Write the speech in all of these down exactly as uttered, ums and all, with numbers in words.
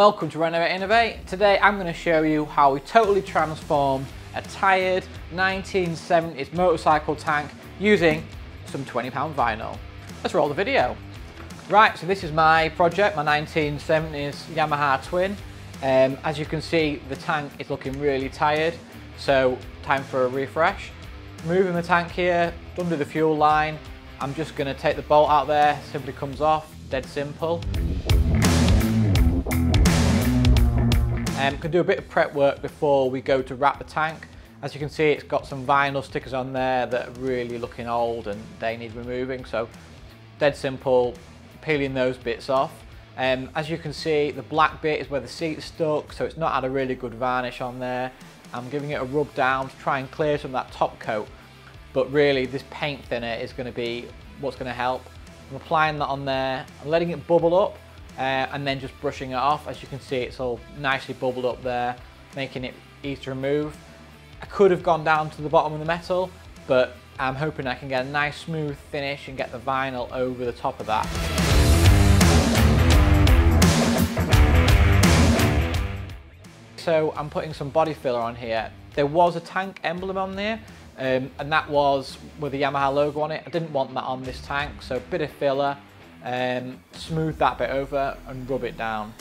Welcome to Renovate Innovate. Today I'm going to show you how we totally transformed a tired nineteen seventies motorcycle tank using some twenty pound vinyl. Let's roll the video. Right, so this is my project, my nineteen seventies Yamaha Twin. Um, as you can see, the tank is looking really tired, so time for a refresh. Moving the tank here under the fuel line, I'm just going to take the bolt out there, simply comes off, dead simple. Um, can do a bit of prep work before we go to wrap the tank. As you can see, it's got some vinyl stickers on there that are really looking old and they need removing, so dead simple, peeling those bits off. Um, as you can see, the black bit is where the seat's stuck, so it's not had a really good varnish on there. I'm giving it a rub down to try and clear some of that top coat, but really this paint thinner is going to be what's going to help. I'm applying that on there, I'm letting it bubble up. Uh, and then just brushing it off. As you can see, it's all nicely bubbled up there, making it easy to remove. I could have gone down to the bottom of the metal, but I'm hoping I can get a nice smooth finish and get the vinyl over the top of that. So I'm putting some body filler on here. There was a tank emblem on there, um, and that was with the Yamaha logo on it. I didn't want that on this tank, so a bit of filler. Um, smooth that bit over and rub it down.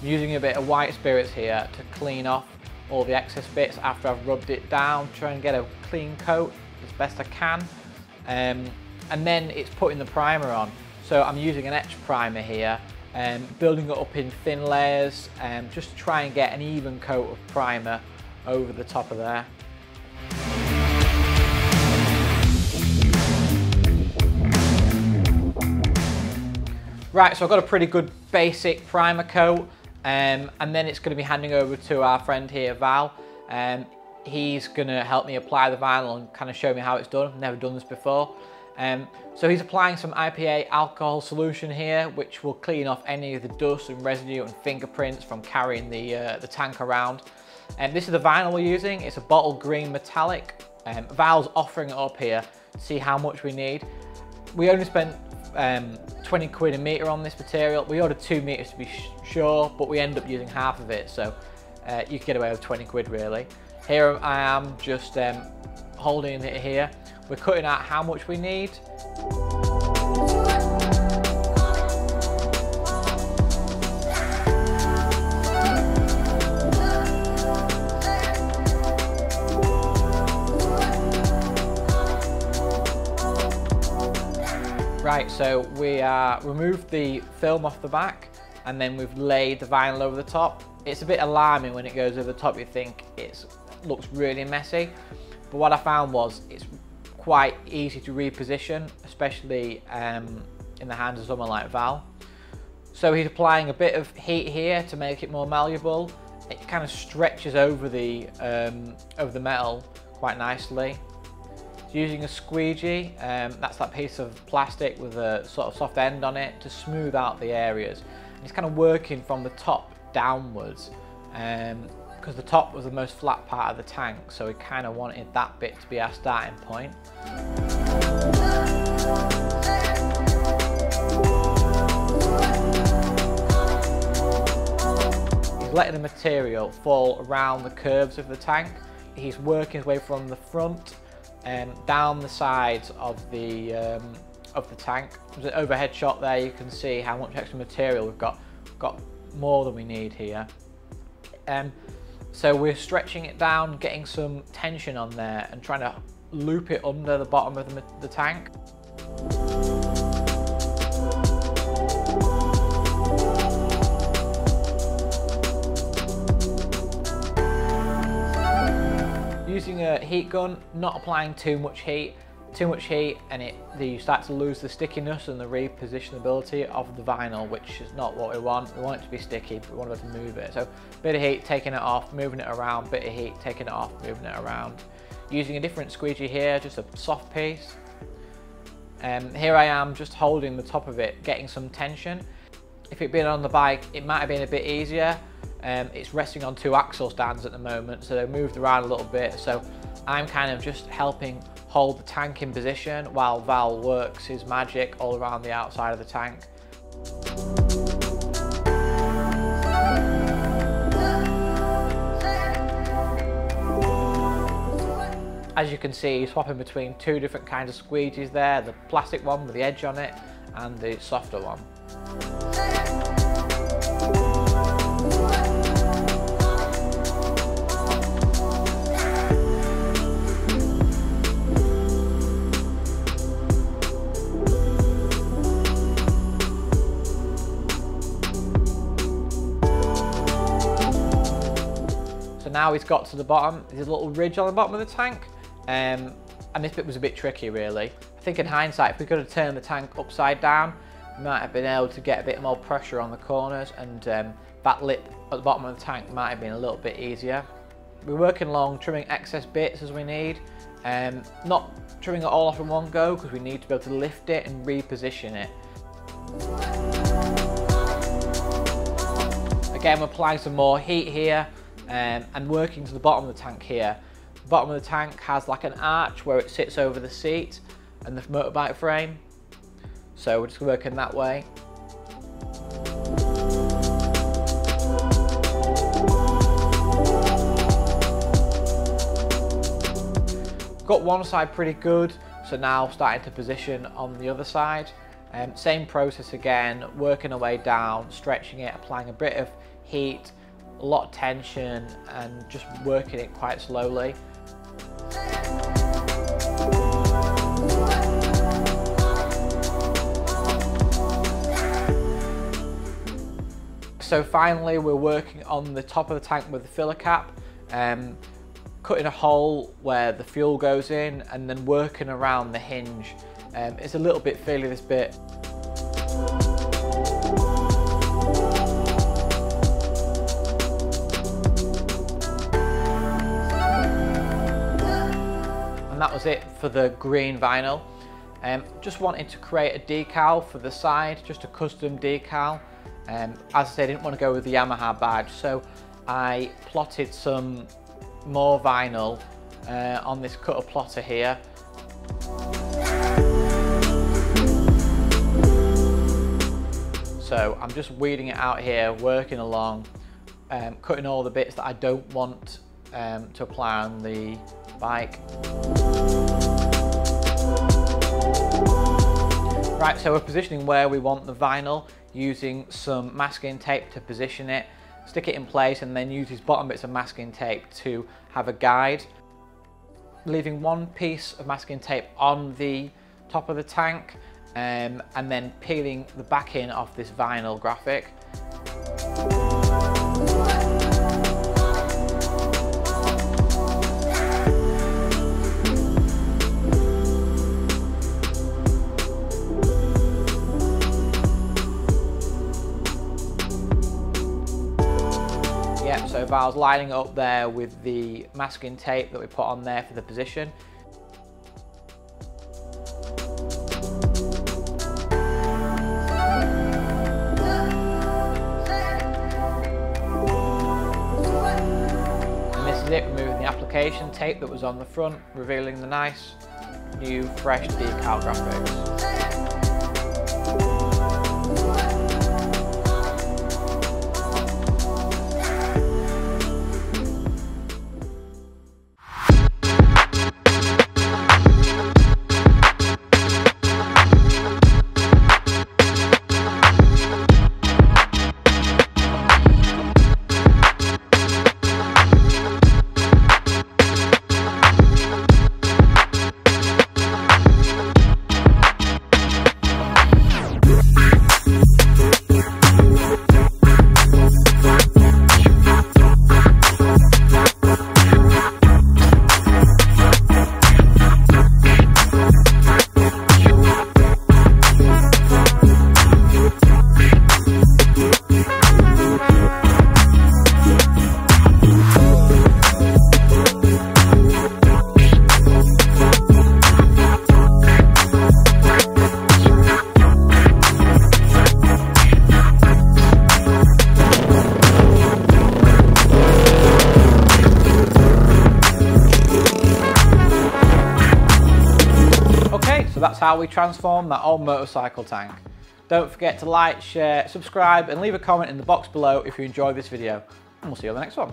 I'm using a bit of white spirits here to clean off all the excess bits after I've rubbed it down, try and get a clean coat as best I can. Um, and then it's putting the primer on. So I'm using an etch primer here, um, building it up in thin layers, um, just to try and get an even coat of primer over the top of there. Right, so I've got a pretty good basic primer coat, um, and then it's going to be handing over to our friend here, Val. Um, he's going to help me apply the vinyl and kind of show me how it's done. I've never done this before. Um, so he's applying some I P A alcohol solution here, which will clean off any of the dust and residue and fingerprints from carrying the, uh, the tank around. And um, this is the vinyl we're using. It's a bottle green metallic. Um, Val's offering it up here to see how much we need. We only spent Um, twenty quid a metre on this material. We ordered two metres to be sure, but we end up using half of it, so uh, you can get away with twenty quid really. Here I am just um, holding it here. We're cutting out how much we need. Right, so we uh, removed the film off the back and then we've laid the vinyl over the top. It's a bit alarming when it goes over the top, you think it's, it looks really messy. But what I found was it's quite easy to reposition, especially um, in the hands of someone like Val. So he's applying a bit of heat here to make it more malleable. It kind of stretches over the, um, over the metal quite nicely. Using a squeegee, um, that's that piece of plastic with a sort of soft end on it to smooth out the areas. And it's kind of working from the top downwards, um, because the top was the most flat part of the tank, so we kind of wanted that bit to be our starting point. He's letting the material fall around the curves of the tank. He's working his way from the front Um, down the sides of the um, of the tank. There's an overhead shot there. You can see how much extra material we've got. We've got more than we need here. Um, so we're stretching it down, getting some tension on there, and trying to loop it under the bottom of the, the tank. Using a heat gun, not applying too much heat, too much heat and it, you start to lose the stickiness and the repositionability of the vinyl, which is not what we want. We want it to be sticky, but we want to be able to move it. So bit of heat, taking it off, moving it around, bit of heat, taking it off, moving it around. Using a different squeegee here, just a soft piece. Um, here I am just holding the top of it, getting some tension. If it'd been on the bike, it might have been a bit easier. Um, it's resting on two axle stands at the moment, so they're moved around a little bit, so I'm kind of just helping hold the tank in position while Val works his magic all around the outside of the tank. As you can see, swapping between two different kinds of squeegees there, the plastic one with the edge on it and the softer one. Now it's got to the bottom, there's a little ridge on the bottom of the tank, um, and this bit was a bit tricky really. I think in hindsight, if we could have turned the tank upside down, we might have been able to get a bit more pressure on the corners, and um, that lip at the bottom of the tank might have been a little bit easier. We're working along, trimming excess bits as we need, um, not trimming it all off in one go because we need to be able to lift it and reposition it. Again, we're applying some more heat here. Um, and working to the bottom of the tank here. The bottom of the tank has like an arch where it sits over the seat and the motorbike frame. So we're just working that way. Got one side pretty good, so now starting to position on the other side. Um, same process again, working our way down, stretching it, applying a bit of heat, a lot of tension, and just working it quite slowly. So finally we're working on the top of the tank with the filler cap, um, cutting a hole where the fuel goes in and then working around the hinge. Um, it's a little bit fiddly, this bit. And that was it for the green vinyl. Um, just wanted to create a decal for the side, just a custom decal. Um, as I said, I didn't want to go with the Yamaha badge, so I plotted some more vinyl uh, on this cutter plotter here. So I'm just weeding it out here, working along, um, cutting all the bits that I don't want um, to apply on the bike. Right, so we're positioning where we want the vinyl, using some masking tape to position it, stick it in place, and then use these bottom bits of masking tape to have a guide. Leaving one piece of masking tape on the top of the tank, um, and then peeling the back end off this vinyl graphic. So Val's lining it up there with the masking tape that we put on there for the position. And this is it, removing the application tape that was on the front, revealing the nice new fresh decal graphics. That's how we transform that old motorcycle tank. Don't forget to like, share, subscribe, and leave a comment in the box below if you enjoyed this video, and we'll see you on the next one.